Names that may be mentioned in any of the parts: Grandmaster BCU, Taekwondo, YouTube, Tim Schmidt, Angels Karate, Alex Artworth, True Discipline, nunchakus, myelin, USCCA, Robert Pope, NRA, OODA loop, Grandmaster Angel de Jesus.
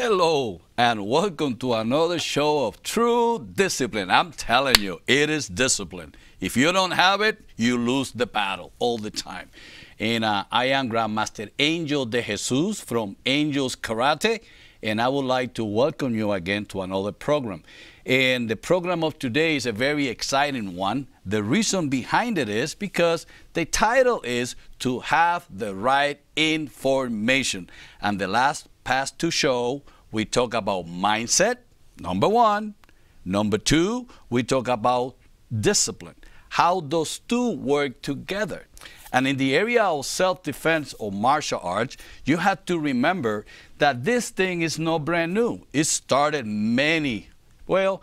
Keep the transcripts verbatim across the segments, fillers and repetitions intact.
Hello and welcome to another show of true discipline. I'm telling you, it is discipline. If you don't have it, you lose the battle all the time. And uh, I am Grandmaster Angel de Jesus from Angels Karate, and I would like to welcome you again to another program. And the program of today is a very exciting one. The reason behind it is because the title is To Have the Right Information. And the last past two shows, we talk about mindset, number one. Number two, we talk about discipline. How those two work together. And in the area of self-defense or martial arts, you have to remember that this thing is not brand new. It started many, well,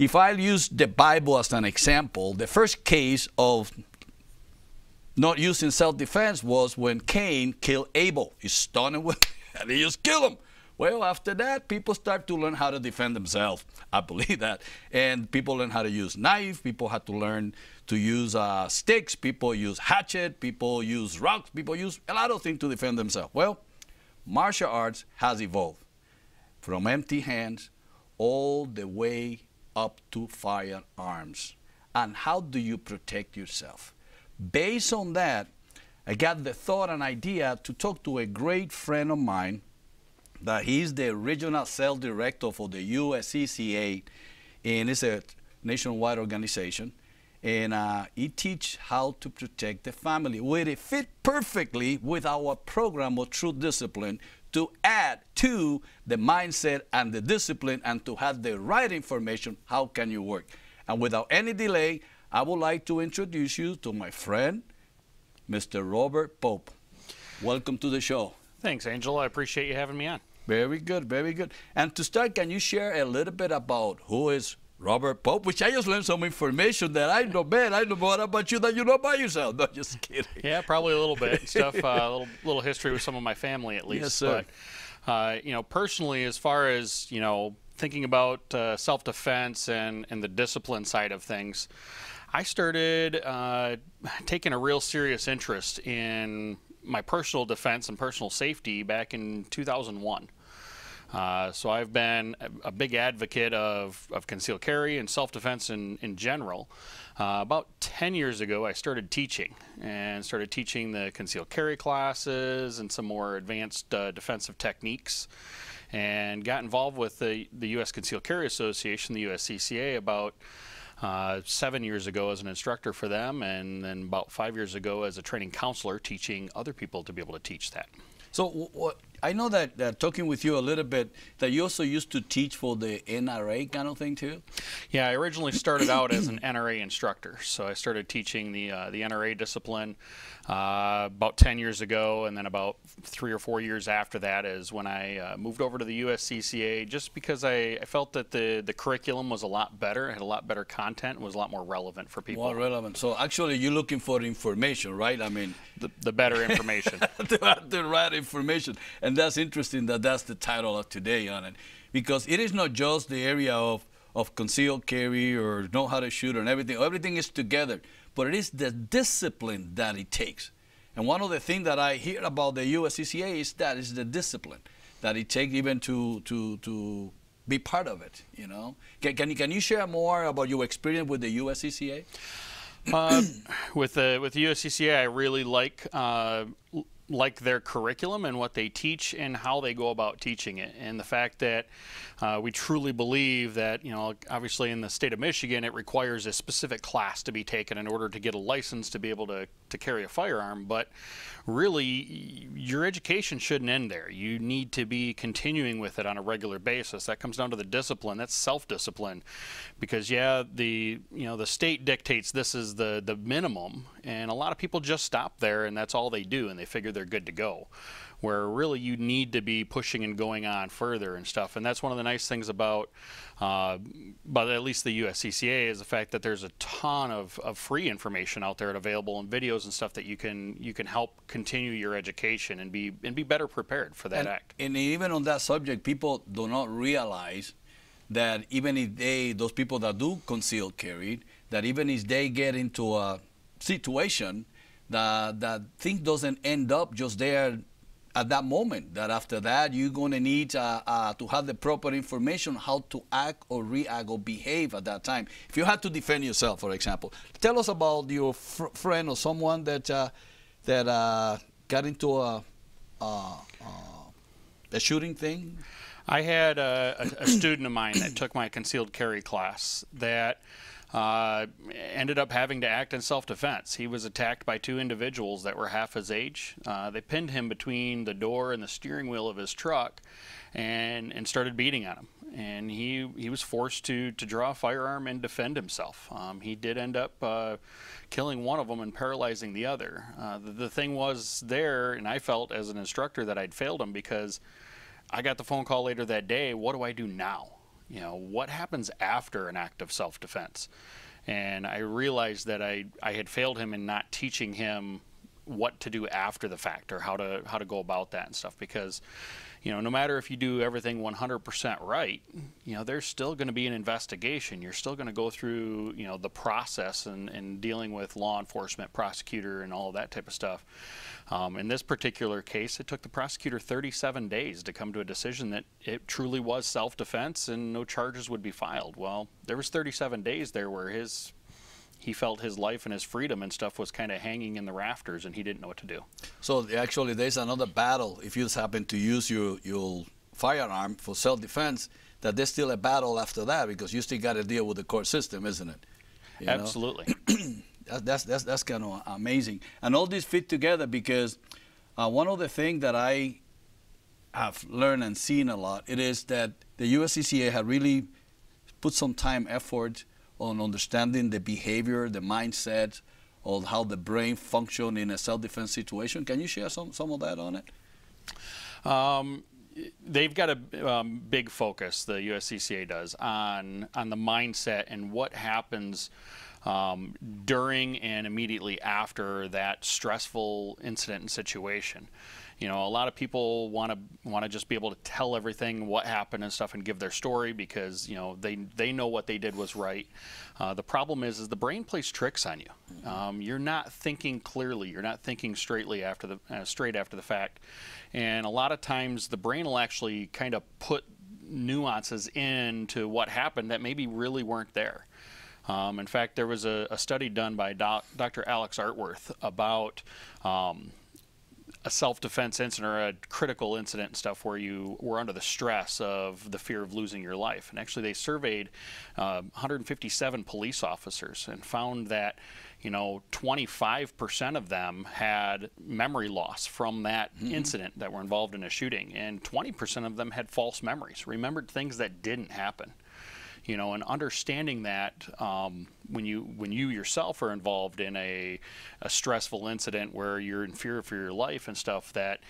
if I use the Bible as an example, the first case of not using self-defense was when Cain killed Abel. He stunned him and he just killed him. Well, after that, people start to learn how to defend themselves. I believe that. And people learn how to use knife. People had to learn to use uh, sticks. People use hatchet. People use rocks. People use a lot of things to defend themselves. Well, martial arts has evolved from empty hands all the way up to firearms. And how do you protect yourself? Based on that, I got the thought and idea to talk to a great friend of mine that he's the original sales director for the U S C C A, and it's a nationwide organization, and uh, he teaches how to protect the family, where it fit perfectly with our program of True Discipline to add to the mindset and the discipline and to have the right information, how can you work. And without any delay, I would like to introduce you to my friend, Mister Robert Pope. Welcome to the show. Thanks, Angel. I appreciate you having me on. Very good, very good. And to start, can you share a little bit about who is Robert Pope? Which I just learned some information that I know, man, I know more about you than you know about yourself. No, just kidding. Yeah, probably a little bit. Stuff, a uh, little, little history with some of my family, at least. Yes, sir. But, uh, you know, personally, as far as, you know, thinking about uh, self-defense and, and the discipline side of things, I started uh, taking a real serious interest in my personal defense and personal safety back in two thousand one. Uh, so I've been a, a big advocate of, of concealed carry and self-defense in, in general. Uh, about ten years ago, I started teaching and started teaching the concealed carry classes and some more advanced uh, defensive techniques, and got involved with the, the U S Concealed Carry Association, the U S C C A, about Uh, seven years ago as an instructor for them, and then about five years ago as a training counselor teaching other people to be able to teach that. So w w I know that uh, talking with you a little bit, that you also used to teach for the N R A kind of thing too? Yeah, I originally started out as an N R A instructor. So I started teaching the, uh, the N R A discipline uh, about ten years ago, and then about three or four years after that is when I uh, moved over to the U S C C A, just because I, I felt that the, the curriculum was a lot better, had a lot better content, and was a lot more relevant for people. More relevant. So actually you're looking for information, right? I mean, the, the better information. the, the right information. And that's interesting that that's the title of today on it, because it is not just the area of, of concealed carry or know how to shoot and everything. Everything is together, but it is the discipline that it takes. And one of the things that I hear about the U S C C A is that is the discipline that it takes even to, to, to be part of it, you know. Can, can, you, can you share more about your experience with the U S C C A? Uh, with, the, with the U S C C A, I really like uh, like their curriculum and what they teach and how they go about teaching it, and the fact that uh, we truly believe that, you know, obviously in the state of Michigan it requires a specific class to be taken in order to get a license to be able to, to carry a firearm, but really your education shouldn't end there. You need to be continuing with it on a regular basis. That comes down to the discipline. That's self-discipline, because yeah, the, you know, the state dictates this is the the minimum, and a lot of people just stop there and that's all they do, and they figure they're good to go, where really you need to be pushing and going on further and stuff. And that's one of the nice things about uh, but at least the U S C C A is the fact that there's a ton of, of free information out there and available in videos and stuff that you can you can help continue your education and be and be better prepared for that and, act. And even on that subject, people do not realize that even if they, those people that do concealed carry, that even if they get into a situation, that that thing doesn't end up just there at that moment, that after that you're going to need uh, uh, to have the proper information how to act or react or behave at that time. If you had to defend yourself, for example, tell us about your fr friend or someone that uh, that uh, got into a, a, a shooting thing. I had a, a, a student of mine that took my concealed carry class that uh, ended up having to act in self-defense. He was attacked by two individuals that were half his age. Uh, they pinned him between the door and the steering wheel of his truck and, and started beating on him. And he, he was forced to, to draw a firearm and defend himself. Um, he did end up uh, killing one of them and paralyzing the other. Uh, the, the thing was there, and I felt as an instructor that I'd failed him because I got the phone call later that day, what do I do now? You know, what happens after an act of self-defense? And I realized that I, I had failed him in not teaching him what to do after the fact or how to, how to go about that and stuff, because you know, no matter if you do everything one hundred percent right, you know, there's still going to be an investigation. You're still going to go through, you know, the process and, and dealing with law enforcement, prosecutor, and all that type of stuff. Um, in this particular case, it took the prosecutor thirty-seven days to come to a decision that it truly was self-defense and no charges would be filed. Well, there was thirty-seven days there where his, he felt his life and his freedom and stuff was kind of hanging in the rafters, and he didn't know what to do. So actually, there's another battle. If you happen to use your, your firearm for self-defense, that there's still a battle after that because you still got to deal with the court system, isn't it? You Absolutely. that, that's that's, that's kind of amazing. And all these fit together because uh, one of the things that I have learned and seen a lot, it is that the U S C C A had really put some time, effort, on understanding the behavior, the mindset, of how the brain functions in a self-defense situation. Can you share some, some of that on it? Um, they've got a um, big focus, the U S C C A does, on, on the mindset and what happens um, during and immediately after that stressful incident and situation. You know, a lot of people want to want to just be able to tell everything what happened and stuff and give their story because, you know, they they know what they did was right. Uh, the problem is, is the brain plays tricks on you. Um, you're not thinking clearly. You're not thinking straightly after the uh, straight after the fact. And a lot of times the brain will actually kind of put nuances into what happened that maybe really weren't there. Um, in fact, there was a, a study done by Doctor Alex Artworth about um, a self-defense incident or a critical incident and stuff where you were under the stress of the fear of losing your life. And actually they surveyed uh, one hundred fifty-seven police officers and found that, you know, twenty-five percent of them had memory loss from that mm-hmm. incident that were involved in a shooting. And twenty percent of them had false memories, remembered things that didn't happen. You know, and understanding that um, when you when you yourself are involved in a, a stressful incident where you're in fear for your life and stuff, that,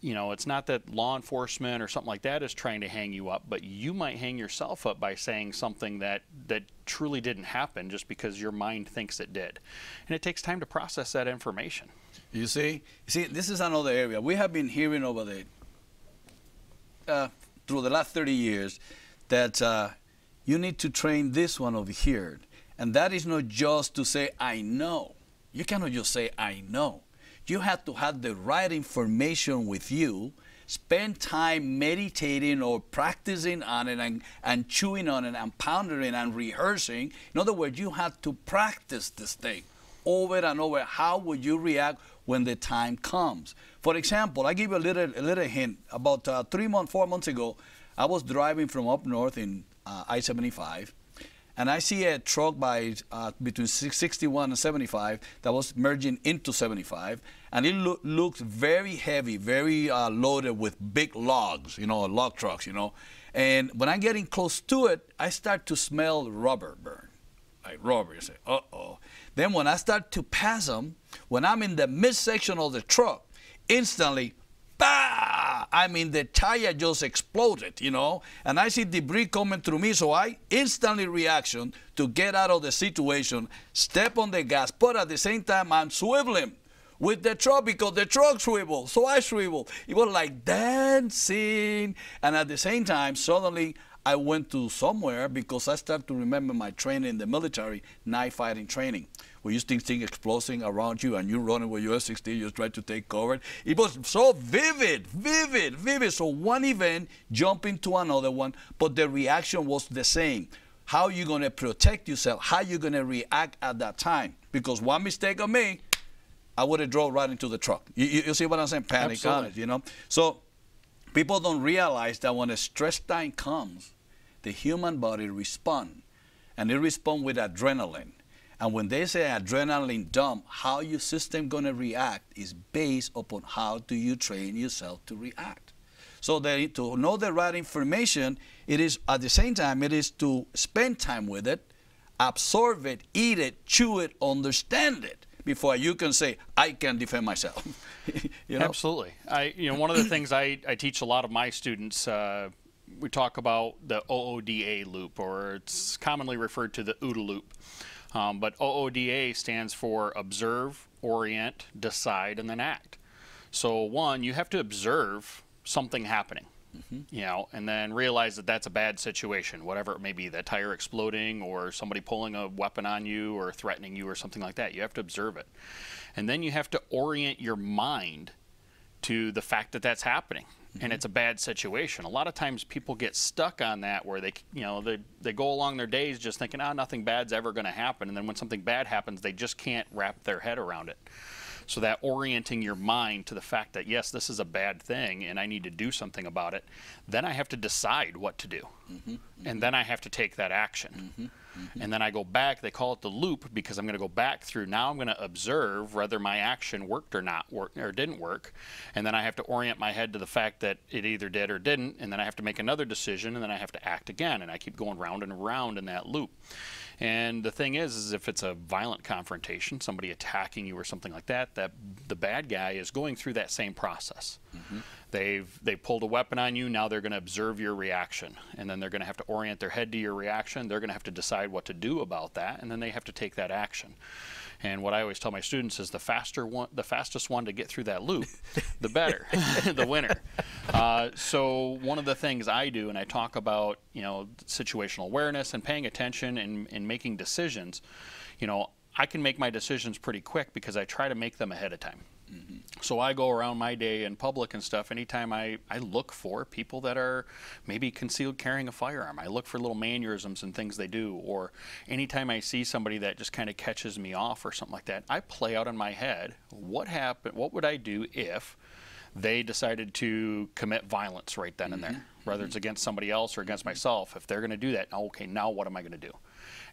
you know, it's not that law enforcement or something like that is trying to hang you up, but you might hang yourself up by saying something that that truly didn't happen just because your mind thinks it did. And it takes time to process that information. You see, see, this is another area we have been hearing over the uh, through the last thirty years that. Uh, You need to train this one over here. And that is not just to say, I know. You cannot just say, I know. You have to have the right information with you, spend time meditating or practicing on it and, and chewing on it and pondering and rehearsing. In other words, you have to practice this thing over and over. How would you react when the time comes? For example, I give you a little, a little hint. About uh, three months, four months ago, I was driving from up north in Uh, I seventy-five, and I see a truck by uh, between sixty-one and seventy-five that was merging into seventy-five, and it lo looked very heavy, very uh, loaded with big logs, you know, log trucks, you know. And when I'm getting close to it, I start to smell rubber burn, like rubber. You say, uh-oh. Then when I start to pass them, when I'm in the midsection of the truck, instantly, bah! I mean, the tire just exploded, you know, and I see debris coming through me, so I instantly reaction to get out of the situation, step on the gas, but at the same time, I'm swiveling with the truck because the truck swiveled, so I swiveled. It was like dancing, and at the same time, suddenly, I went to somewhere because I started to remember my training in the military, knife fighting training. where you see things exploding around you and you're running with your sixteen, you try to take cover. It was so vivid, vivid, vivid. So one event jumping to another one, but the reaction was the same. How are you going to protect yourself? How are you going to react at that time? Because one mistake I made, I would have drove right into the truck. You, you, you see what I'm saying? Panic. Absolutely. On it, you know? So people don't realize that when a stress time comes, the human body responds, and they respond with adrenaline. And when they say adrenaline dump, how your system going to react is based upon how do you train yourself to react. So they, to know the right information, it is at the same time, it is to spend time with it, absorb it, eat it, chew it, understand it, before you can say, I can defend myself. You know? Absolutely. I, you know, one of the things I, I teach a lot of my students, uh, we talk about the O O D A loop, or it's commonly referred to the OODA loop. Um, but O O D A stands for observe, orient, decide, and then act. So one, you have to observe something happening, mm-hmm. you know, and then realize that that's a bad situation, whatever it may be, that tire exploding or somebody pulling a weapon on you or threatening you or something like that. You have to observe it. And then you have to orient your mind to the fact that that's happening. And it's a bad situation. A lot of times people get stuck on that, where they, you know, they, they go along their days just thinking, ah, oh, nothing bad's ever going to happen. And then when something bad happens, they just can't wrap their head around it. So that orienting your mind to the fact that, yes, this is a bad thing and I need to do something about it, then I have to decide what to do. Mm-hmm, mm-hmm. And then I have to take that action. Mm-hmm, mm-hmm. And then I go back. They call it the loop because I'm going to go back through. Now I'm going to observe whether my action worked or not work, or didn't work. And then I have to orient my head to the fact that it either did or didn't. And then I have to make another decision. And then I have to act again. And I keep going round and round in that loop. And the thing is, is if it's a violent confrontation, somebody attacking you or something like that, that the bad guy is going through that same process. Mm-hmm. They've they pulled a weapon on you. Now they're going to observe your reaction, and then they're going to have to orient their head to your reaction. They're going to have to decide what to do about that, and then they have to take that action. And what I always tell my students is the faster one, the fastest one to get through that loop, the better, the winner. Uh, so one of the things I do, and I talk about, you know, situational awareness and paying attention and, and making decisions, you know, I can make my decisions pretty quick because I try to make them ahead of time. Mm-hmm. So I go around my day in public and stuff. Anytime I, I look for people that are maybe concealed carrying a firearm, I look for little mannerisms and things they do. Or anytime I see somebody that just kind of catches me off or something like that, I play out in my head, what happened, what would I do if they decided to commit violence right then mm-hmm. and there, whether mm-hmm. it's against somebody else or against myself. If they're going to do that, okay, now what am I going to do?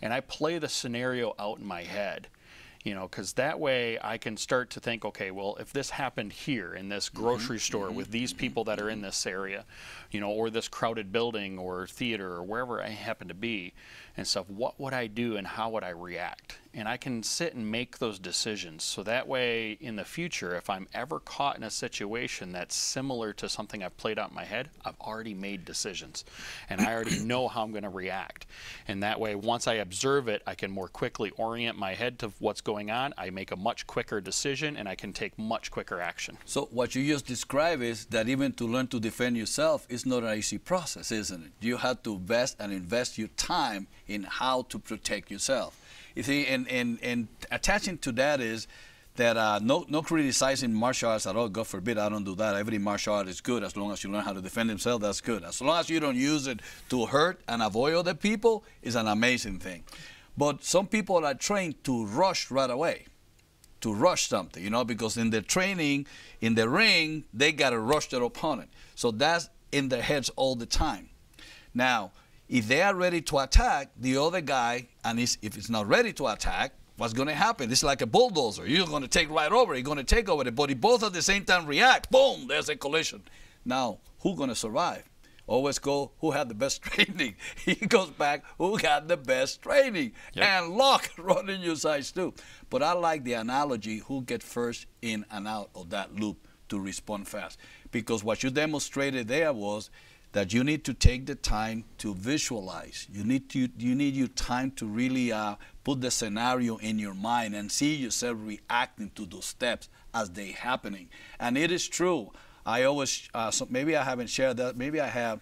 And I play the scenario out in my head, you know, because that way I can start to think, okay, well, if this happened here in this grocery mm-hmm. store mm-hmm. with these people that are in this area, you know, or this crowded building or theater or wherever I happen to be and stuff, what would I do and how would I react? And I can sit and make those decisions. So that way in the future, if I'm ever caught in a situation that's similar to something I've played out in my head, I've already made decisions and I already know how I'm going to react. And that way, once I observe it, I can more quickly orient my head to what's going on. I make a much quicker decision and I can take much quicker action. So what you just described is that even to learn to defend yourself is not an easy process, isn't it? You have to invest and invest your time in how to protect yourself. You see, and, and, and attaching to that is that uh, no, no criticizing martial arts at all. God forbid, I don't do that. Every martial art is good. As long as you learn how to defend yourself, that's good. As long as you don't use it to hurt and avoid other people, it's an amazing thing. But some people are trained to rush right away, to rush something, you know, because in their training, in the ring, they got to rush their opponent. So that's in their heads all the time. Now, if they are ready to attack the other guy, and if it's not ready to attack, what's going to happen? It's like a bulldozer. You're going to take right over. You're going to take over the body. Both at the same time react. Boom, there's a collision. Now, who's going to survive? Always go, who had the best training? He goes back, who got the best training? Yep. And luck running your sides too. But I like the analogy, who gets first in and out of that loop to respond fast. Because what you demonstrated there was that you need to take the time to visualize. You need to, you need your time to really uh, put the scenario in your mind and see yourself reacting to those steps as they happening. And it is true. I always, uh, so maybe I haven't shared that, maybe I have,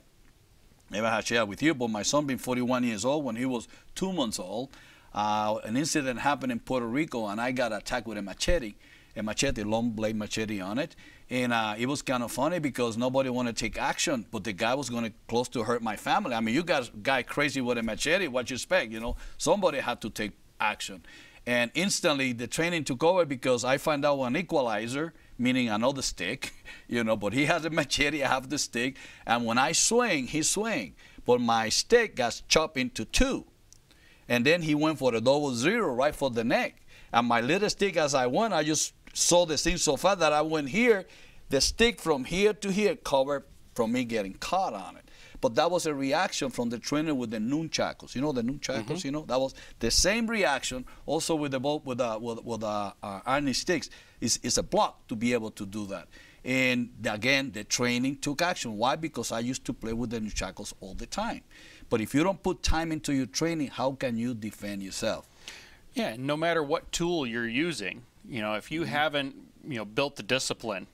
maybe I have shared with you, but my son being forty-one years old, when he was two months old, Uh, an incident happened in Puerto Rico, and I got attacked with a machete, a machete, long blade machete on it. And uh, it was kind of funny because nobody wanted to take action, but the guy was going to close to hurt my family. I mean, you got a guy crazy with a machete, what you expect, you know? Somebody had to take action. And instantly the training took over because I found out an equalizer, meaning another stick, you know, but he has a machete, I have the stick. And when I swing, he swing, but my stick got chopped into two. And then he went for the double zero right for the neck. And my little stick, as I went, I just saw the thing so fast that I went here. The stick from here to here covered from me getting caught on it. But that was a reaction from the trainer with the nunchakus. You know the nunchakus, mm-hmm. you know? That was the same reaction also with the boat, with the, with, with the uh, ironing sticks. It's, it's a block to be able to do that. And again, the training took action. Why? Because I used to play with the nunchakus all the time. But if you don't put time into your training, how can you defend yourself? Yeah, no matter what tool you're using, you know, if you mm-hmm. haven't, you know, built the discipline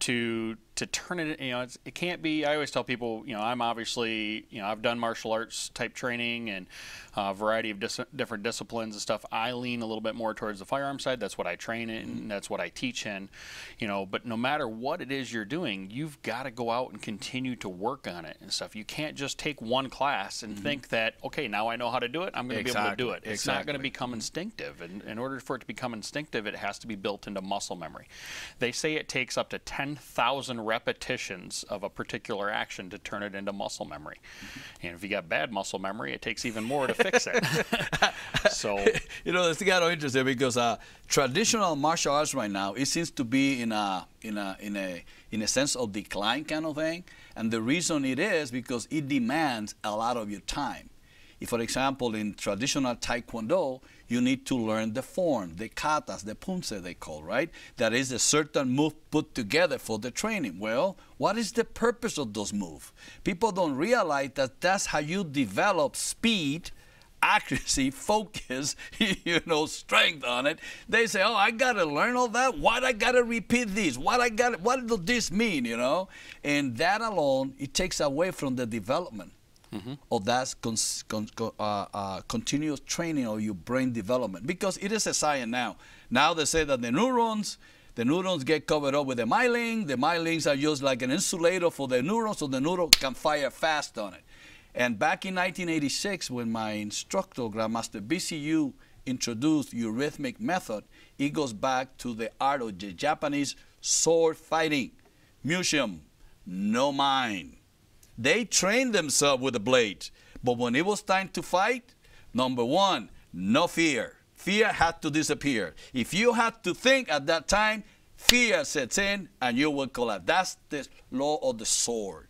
to to turn it, you know, it's, it can't be. I always tell people, you know, I'm obviously, you know, I've done martial arts type training and a variety of dis different disciplines and stuff. I lean a little bit more towards the firearm side. That's what I train in, and that's what I teach in, you know. But no matter what it is you're doing, you've got to go out and continue to work on it and stuff. You can't just take one class and mm-hmm. think that, okay, now I know how to do it, I'm going to exactly. be able to do it. It's exactly. not going to become instinctive. And in order for it to become instinctive, it has to be built into muscle memory. They say it takes up to ten thousand repetitions of a particular action to turn it into muscle memory. Mm-hmm. And if you got bad muscle memory, it takes even more to fix it. So, you know, it's kind of interesting because uh, traditional martial arts right now, it seems to be in a, in a, in a, in a sense of decline kind of thing. And the reason it is because it demands a lot of your time. If, for example, in traditional Taekwondo, you need to learn the form, the katas, the punse they call, right? That is a certain move put together for the training. Well, what is the purpose of those moves? People don't realize that that's how you develop speed, accuracy, focus, you know, strength on it. They say, oh, I got to learn all that? Why I got to repeat this? What I got? What does this mean, you know? And that alone, it takes away from the development. Mm-hmm. Or that's con con con uh, uh, continuous training of your brain development, because it is a science now. Now they say that the neurons, the neurons get covered up with the myelin. The myelins are used like an insulator for the neurons, so the neuron can fire fast on it. And back in nineteen eighty-six, when my instructor, Grandmaster B C U, introduced Eurhythmic method, it goes back to the art of the Japanese sword fighting. Museum, no mind. They trained themselves with a blade, but when it was time to fight, number one, no fear. Fear had to disappear. If you had to think at that time, fear sets in and you will collapse. That's the law of the sword.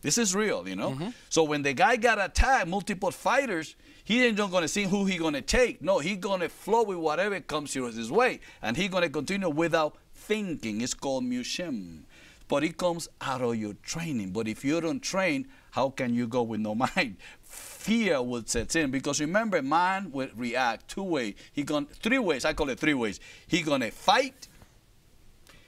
This is real, you know? Mm-hmm. So when the guy got attacked, multiple fighters, he ain't just gonna see who he gonna take. No, he gonna flow with whatever comes his way, and he gonna continue without thinking. It's called mushim. But it comes out of your training. But if you don't train, how can you go with no mind? Fear will set in, because remember, man will react two ways. He gonna three ways. I call it three ways. He gonna fight,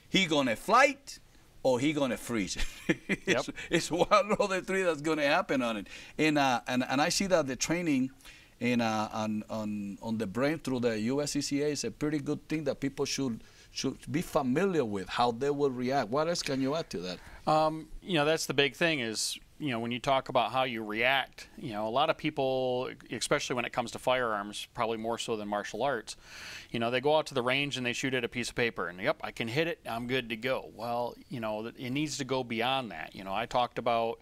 he gonna flight, or he gonna freeze. Yep. it's, it's one of the three that's gonna happen on it. And uh, and and I see that the training in uh, on on on the brain through the U S C C A is a pretty good thing that people should. should be familiar with, how they will react. What else can you add to that? Um, you know, that's the big thing is, you know, when you talk about how you react, you know, a lot of people, especially when it comes to firearms, probably more so than martial arts, you know, they go out to the range and they shoot at a piece of paper and, yep, I can hit it, I'm good to go. Well, you know, it needs to go beyond that. You know, I talked about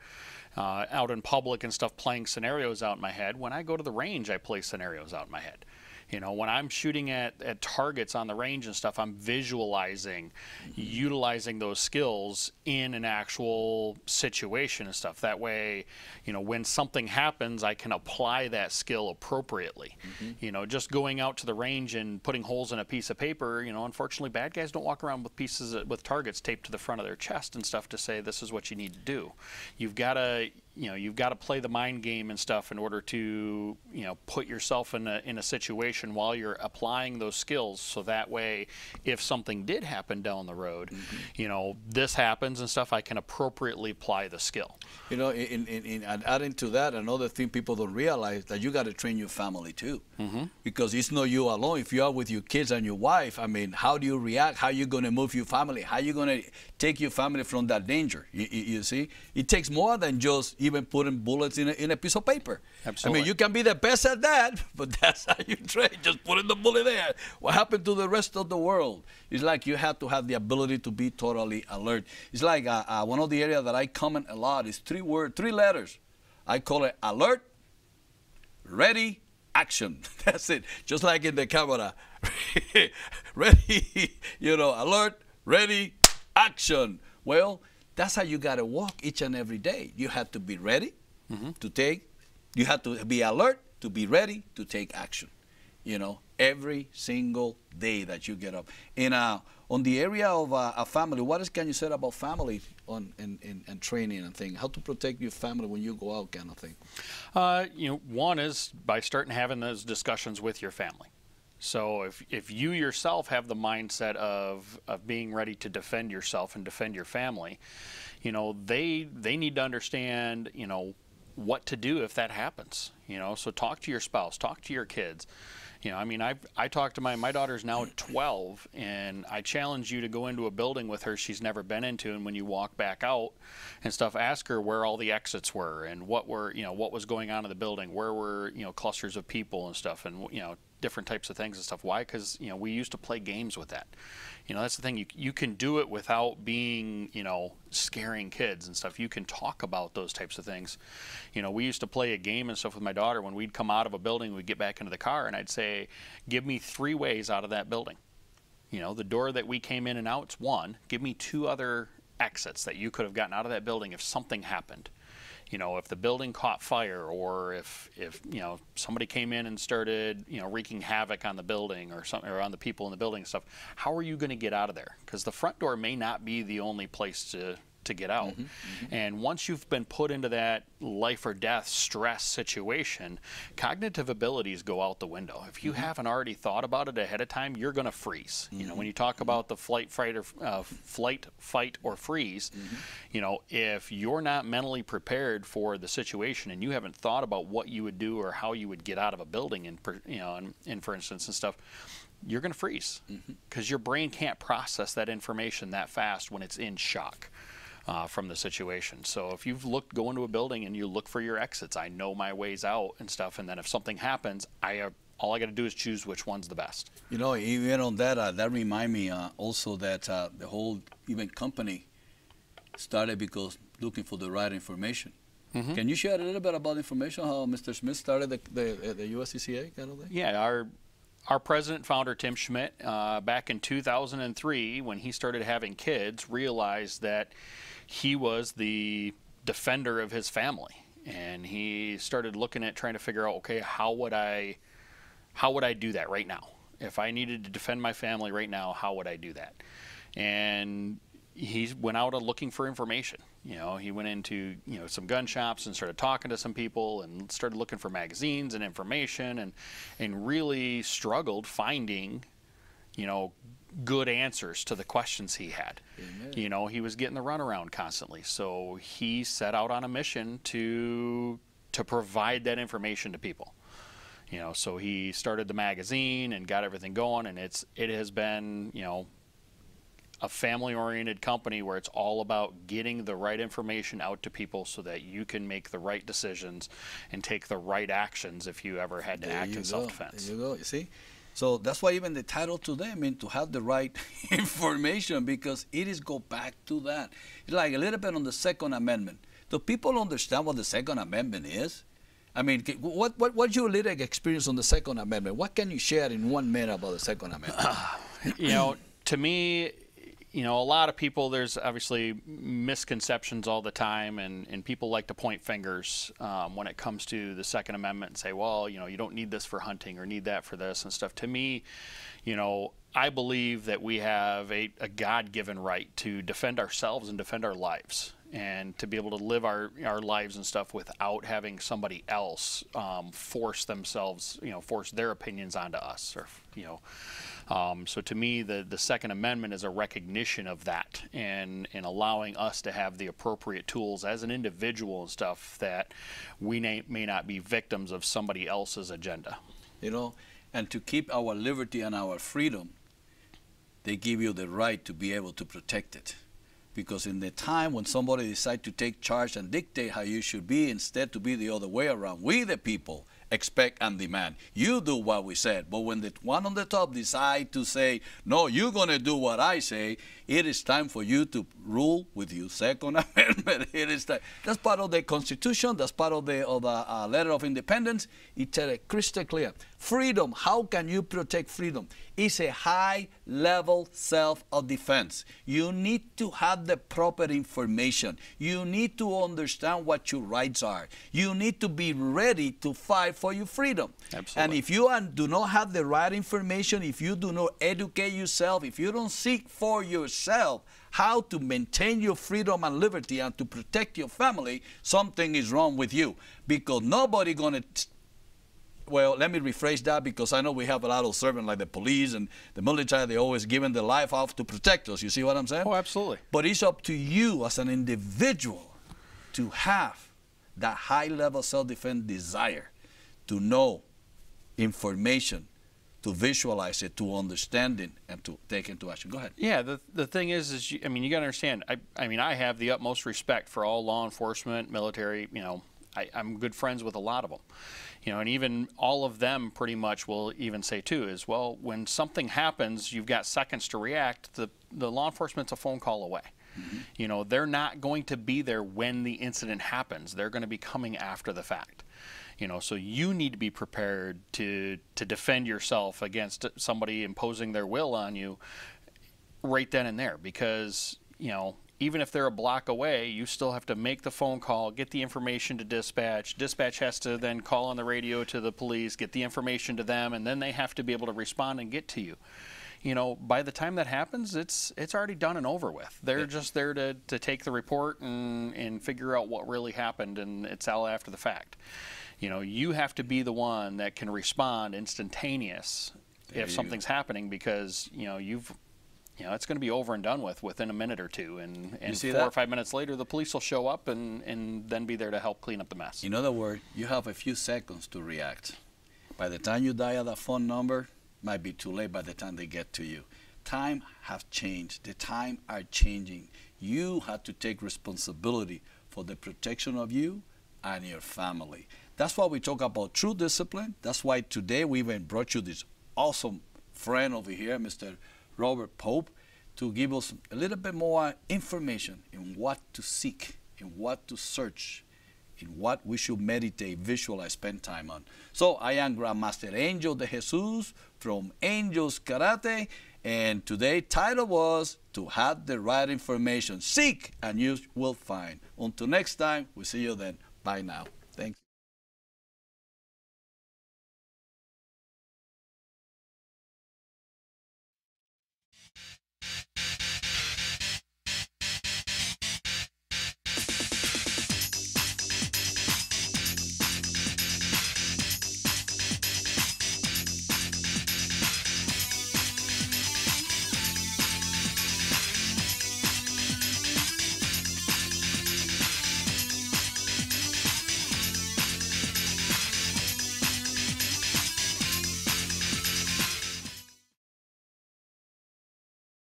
uh, out in public and stuff playing scenarios out in my head. When I go to the range, I play scenarios out in my head. You know, when I'm shooting at, at targets on the range and stuff, I'm visualizing, mm-hmm. utilizing those skills in an actual situation and stuff. That way, you know, when something happens, I can apply that skill appropriately. Mm-hmm. You know, just going out to the range and putting holes in a piece of paper, you know, unfortunately, bad guys don't walk around with pieces, of, with targets taped to the front of their chest and stuff to say, this is what you need to do. You've got to... you know, you've got to play the mind game and stuff in order to, you know, put yourself in a, in a situation while you're applying those skills. So that way, if something did happen down the road, mm-hmm. you know, this happens and stuff, I can appropriately apply the skill. You know, in, in, in, and adding to that, another thing people don't realize that you got to train your family too. Mm-hmm. Because it's not you alone. If you are with your kids and your wife, I mean, how do you react? How are you going to move your family? How are you going to take your family from that danger? You, you, you see? It takes more than just even putting bullets in a, in a piece of paper. Absolutely. I mean, you can be the best at that, but that's how you train, just putting the bullet there. What happened to the rest of the world? It's like you have to have the ability to be totally alert. It's like uh, uh, one of the areas that I comment a lot is three word, three letters. I call it alert, ready, action. That's it. Just like in the camera. Ready, you know, alert, ready, action. Well, that's how you got to walk each and every day. You have to be ready mm-hmm. to take, you have to be alert to be ready to take action, you know, every single day that you get up. And uh, on the area of uh, a family, what is, can you say about family on and, and, and training and thing? How to protect your family when you go out kind of thing? Uh, you know, one is by starting having those discussions with your family. So if, if you yourself have the mindset of, of being ready to defend yourself and defend your family, you know, they, they need to understand, you know, what to do if that happens, you know, so talk to your spouse, talk to your kids. You know, I mean, I I talk to my, my daughter's now twelve, and I challenge you to go into a building with her she's never been into, and when you walk back out and stuff, ask her where all the exits were and what were, you know, what was going on in the building, where were, you know, clusters of people and stuff, and, you know, different types of things and stuff. Why? Because, you know, we used to play games with that. You know, that's the thing. You, you can do it without being, you know, scaring kids and stuff. You can talk about those types of things. You know, we used to play a game and stuff with my daughter. When we'd come out of a building, we'd get back into the car, and I'd say, give me three ways out of that building. You know, the door that we came in and out's one. Give me two other exits that you could have gotten out of that building if something happened. You know, if the building caught fire, or if, if, you know, somebody came in and started, you know, wreaking havoc on the building or something, or on the people in the building and stuff, how are you going to get out of there? Because the front door may not be the only place to, to get out. Mm-hmm, mm-hmm. And once you've been put into that life or death stress situation, cognitive abilities go out the window. If you mm-hmm. haven't already thought about it ahead of time, you're going to freeze. Mm-hmm. You know, when you talk about the flight, fight, or uh, flight, fight, or freeze, mm-hmm. you know, if you're not mentally prepared for the situation and you haven't thought about what you would do or how you would get out of a building, and you know, and, and for instance and stuff, you're going to freeze because mm-hmm. your brain can't process that information that fast when it's in shock. Uh, from the situation. So if you've looked, go into a building and you look for your exits, I know my ways out and stuff, and then if something happens, I uh, all I got to do is choose which one's the best. You know, even on that, uh, that remind me uh, also that uh, the whole even company started because looking for the right information. Mm-hmm. Can you share a little bit about information, how Mister Smith started the, the, the U S C C A kind of thing? Yeah, our Our president founder, Tim Schmidt, uh, back in two thousand three, when he started having kids, realized that he was the defender of his family. And he started looking at trying to figure out, okay, how would I, how would I do that right now? If I needed to defend my family right now, how would I do that? And he went out looking for information. You know, he went into, you know, some gun shops and started talking to some people and started looking for magazines and information, and and really struggled finding, you know, good answers to the questions he had. Amen. You know, he was getting the runaround constantly. So he set out on a mission to to provide that information to people. You know, so he started the magazine and got everything going, and it's it has been, you know, a family-oriented company where it's all about getting the right information out to people so that you can make the right decisions and take the right actions if you ever had to act in self-defense. There you go. You see? So that's why even the title today, I mean, to have the right information, because it is go back to that. It's like a little bit on the Second Amendment. Do people understand what the Second Amendment is? I mean, what, what, what's your little experience on the Second Amendment? What can you share in one minute about the Second Amendment? You know, to me, you know, a lot of people, there's obviously misconceptions all the time, and, and people like to point fingers um, when it comes to the Second Amendment and say, well, you know, you don't need this for hunting or need that for this and stuff. To me, you know, I believe that we have a, a God-given right to defend ourselves and defend our lives. and to be able to live our our lives and stuff without having somebody else um, force themselves, you know, force their opinions onto us, or you know. Um, so to me, the the Second Amendment is a recognition of that, and and allowing us to have the appropriate tools as an individual and stuff that we may, may not be victims of somebody else's agenda. You know, and to keep our liberty and our freedom, they give you the right to be able to protect it. Because in the time when somebody decides to take charge and dictate how you should be, instead to be the other way around, we the people expect and demand. You do what we said, but when the one on the top decide to say, no, you're going to do what I say, it is time for you to rule with your Second Amendment. It is time. That's part of the Constitution. That's part of the, of the uh, letter of independence. It's uh, crystal clear. Freedom, how can you protect freedom? It's a high-level self-defense. You need to have the proper information. You need to understand what your rights are. You need to be ready to fight for your freedom. Absolutely. And if you do not have the right information, if you do not educate yourself, if you don't seek for yourself how to maintain your freedom and liberty and to protect your family, something is wrong with you, because nobody gonna Well, let me rephrase that, because I know we have a lot of servants like the police and the military. They're always giving their life off to protect us. You see what I'm saying? Oh, absolutely. But it's up to you as an individual to have that high-level self-defense desire, to know information, to visualize it, to understand it, and to take into action. Go ahead. Yeah, the, the thing is, is you, I mean, you got to understand, I, I mean, I have the utmost respect for all law enforcement, military, you know, I, I'm good friends with a lot of them, you know, and even all of them pretty much will even say too is, well, when something happens, you've got seconds to react. The, the law enforcement's a phone call away. Mm-hmm. You know, they're not going to be there when the incident happens. They're going to be coming after the fact. You know, so you need to be prepared to, to defend yourself against somebody imposing their will on you right then and there, because, you know, even if they're a block away, you still have to make the phone call, get the information to dispatch. Dispatch has to then call on the radio to the police, get the information to them, and then they have to be able to respond and get to you. You know, by the time that happens, it's it's already done and over with. They're yeah. just there to, to take the report and, and figure out what really happened, and it's all after the fact. You know, you have to be the one that can respond instantaneous there if something's go. happening, because, you know, you've... You know, it's going to be over and done with within a minute or two, and, and four that? or five minutes later, the police will show up and, and then be there to help clean up the mess. In other words, you have a few seconds to react. By the time you dial that phone number, might be too late by the time they get to you. Time have changed. The time are changing. You have to take responsibility for the protection of you and your family. That's why we talk about true discipline. That's why today we even brought you this awesome friend over here, Mister Robert Pope, to give us a little bit more information in what to seek, in what to search, in what we should meditate, visualize, spend time on. So I am Grandmaster Angel de Jesus from Angels Karate, and today's title was To Have the Right Information. Seek and you will find. Until next time, we'll see you then. Bye now. Thanks.